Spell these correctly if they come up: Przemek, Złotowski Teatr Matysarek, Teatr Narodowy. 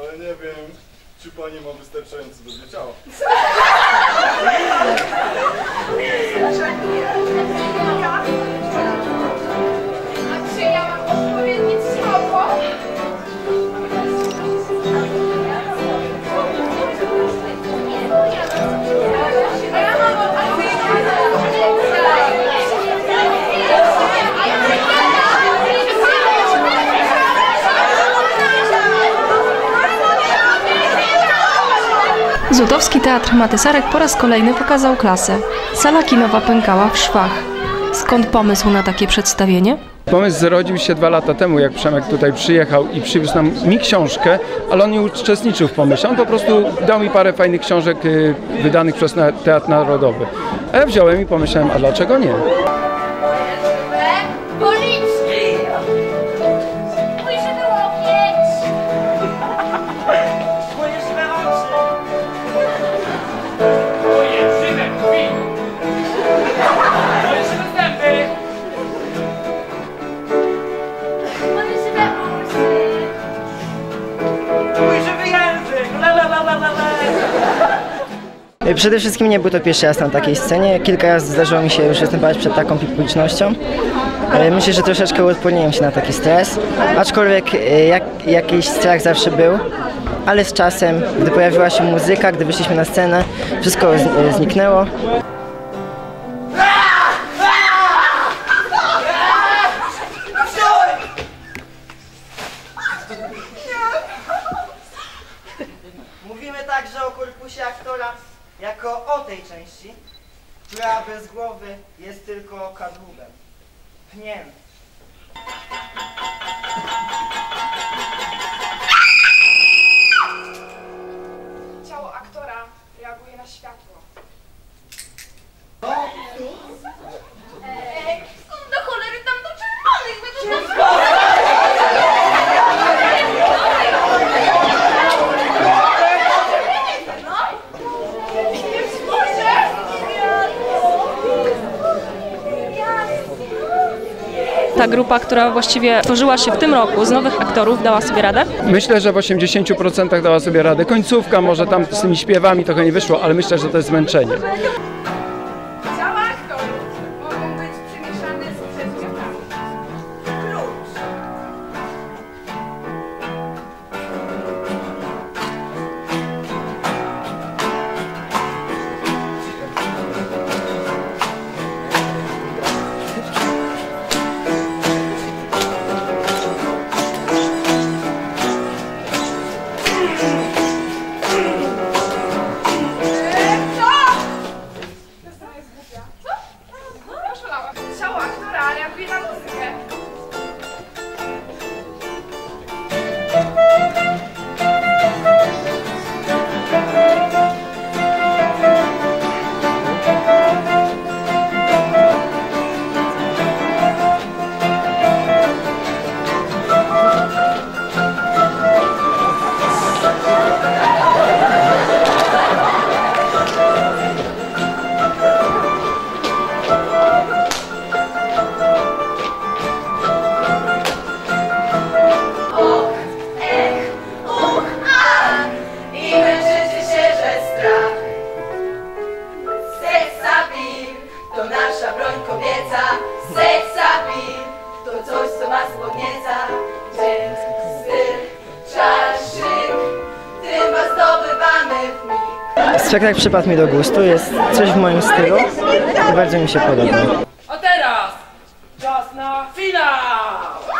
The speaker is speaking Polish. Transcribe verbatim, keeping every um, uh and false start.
Ale nie wiem, czy pani ma wystarczająco dobre ciało. A czy ja mam odpowiednie ciało? Złotowski Teatr Matysarek po raz kolejny pokazał klasę. Sala kinowa pękała w szwach. Skąd pomysł na takie przedstawienie? Pomysł zrodził się dwa lata temu, jak Przemek tutaj przyjechał i przywiózł nam mi książkę, ale on nie uczestniczył w pomyśle. On po prostu dał mi parę fajnych książek wydanych przez Teatr Narodowy. A ja wziąłem i pomyślałem, a dlaczego nie? Przede wszystkim nie był to pierwszy raz na takiej scenie. Kilka razy zdarzyło mi się już występować przed taką publicznością. Myślę, że troszeczkę uodporniłem się na taki stres, aczkolwiek jak, jakiś strach zawsze był, ale z czasem, gdy pojawiła się muzyka, gdy wyszliśmy na scenę, wszystko zniknęło. Mówimy także o korpusie aktora jako o tej części, która bez głowy jest tylko kadłubem, pniem. Ciało aktora reaguje na światło. Ta grupa, która właściwie tworzyła się w tym roku z nowych aktorów, dała sobie radę? Myślę, że w osiemdziesięciu procentach dała sobie radę. Końcówka może tam z tymi śpiewami trochę nie wyszło, ale myślę, że to jest zmęczenie. Ciała aktorów mogą być przemieszane z przedmiotami. Klucz. Spektakl przypadł mi do gustu, jest coś w moim stylu i bardzo mi się podoba. A teraz czas na finał!